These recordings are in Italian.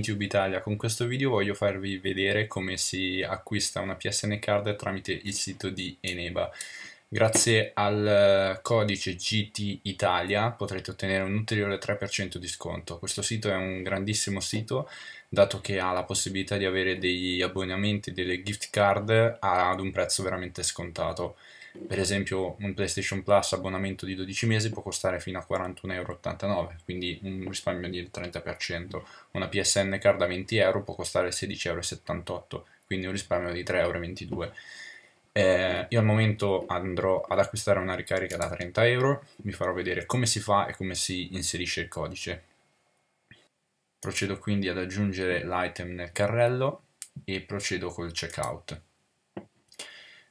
GamingTube Italia. Con questo video voglio farvi vedere come si acquista una PSN card tramite il sito di Eneba. Grazie al codice GT Italia potrete ottenere un ulteriore 3% di sconto. Questo sito è un grandissimo sito, dato che ha la possibilità di avere degli abbonamenti, delle gift card ad un prezzo veramente scontato. Per esempio un PlayStation Plus abbonamento di 12 mesi può costare fino a 41,89€, quindi un risparmio del 30%. Una PSN card a 20€ può costare 16,78€, quindi un risparmio di 3,22€. Io al momento andrò ad acquistare una ricarica da 30€, vi farò vedere come si fa e come si inserisce il codice. Procedo quindi ad aggiungere l'item nel carrello e procedo col checkout.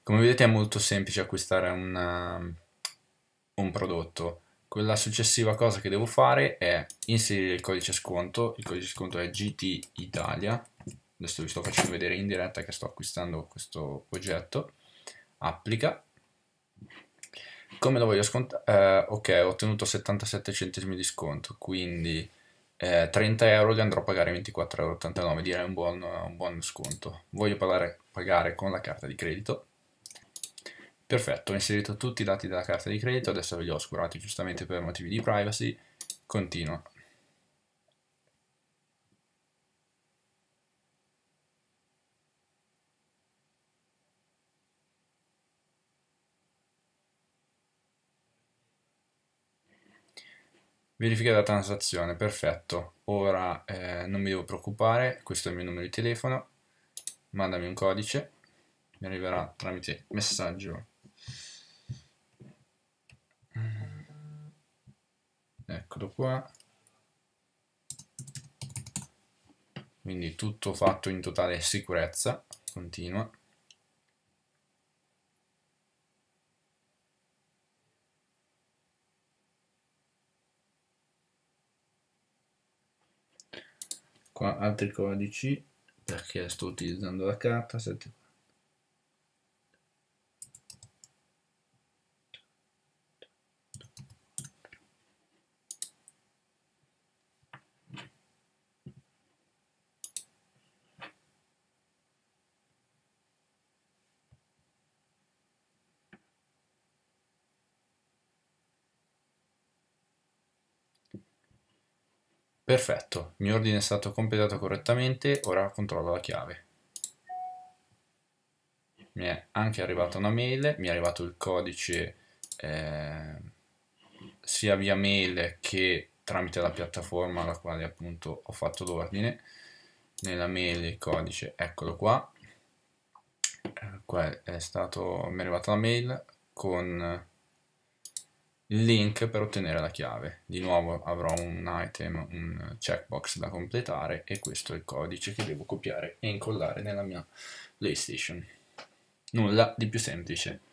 Come vedete è molto semplice acquistare un prodotto. Quella successiva cosa che devo fare è inserire il codice sconto è GT Italia. Adesso vi sto facendo vedere in diretta che sto acquistando questo oggetto. Applica. Come lo voglio scontare? Ok, ho ottenuto 77 centesimi di sconto, quindi 30€ li andrò a pagare 24,89€, direi un buon sconto. Voglio pagare con la carta di credito. Perfetto, ho inserito tutti i dati della carta di credito, adesso ve li ho oscurati giustamente per motivi di privacy. Continua. Verifica la transazione, perfetto. Ora non mi devo preoccupare, questo è il mio numero di telefono, mandami un codice, mi arriverà tramite messaggio. Eccolo qua. Quindi tutto fatto in totale sicurezza, continua. Qua altri codici perché sto utilizzando la carta. 7. Perfetto, il mio ordine è stato completato correttamente, ora controllo la chiave. Mi è anche arrivata una mail, mi è arrivato il codice sia via mail che tramite la piattaforma alla quale appunto ho fatto l'ordine. Nella mail il codice, eccolo qua. Qua mi è arrivata la mail con il link per ottenere la chiave. Di nuovo avrò un item, un checkbox da completare e questo è il codice che devo copiare e incollare nella mia PlayStation. Nulla di più semplice.